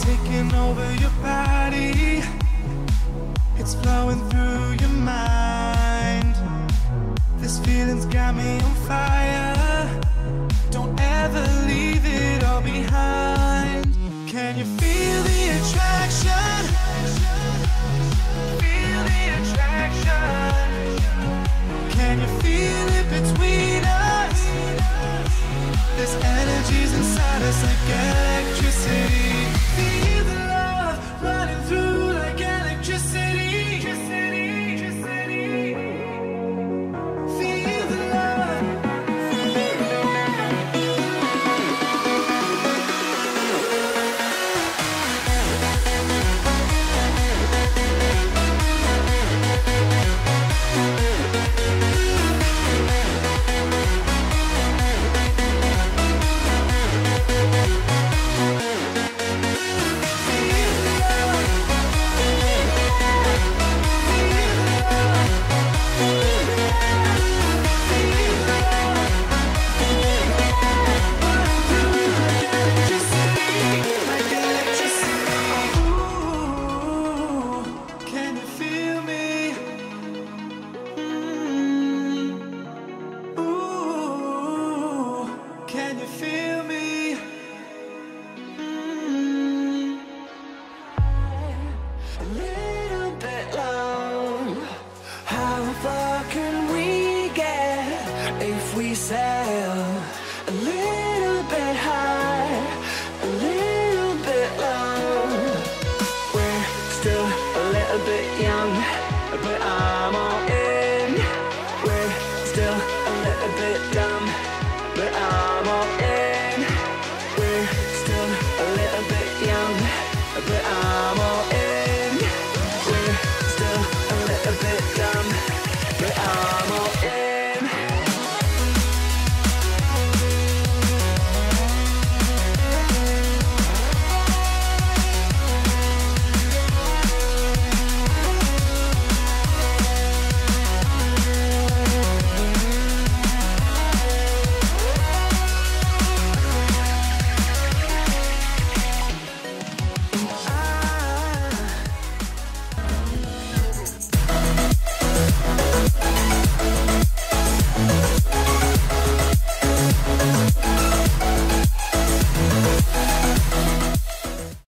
taking over your body, it's flowing through your mind. This feeling's got me on fire, don't ever leave it all behind. Can you feel the attraction? Feel the attraction. Can you feel it between us? This energy's inside us again.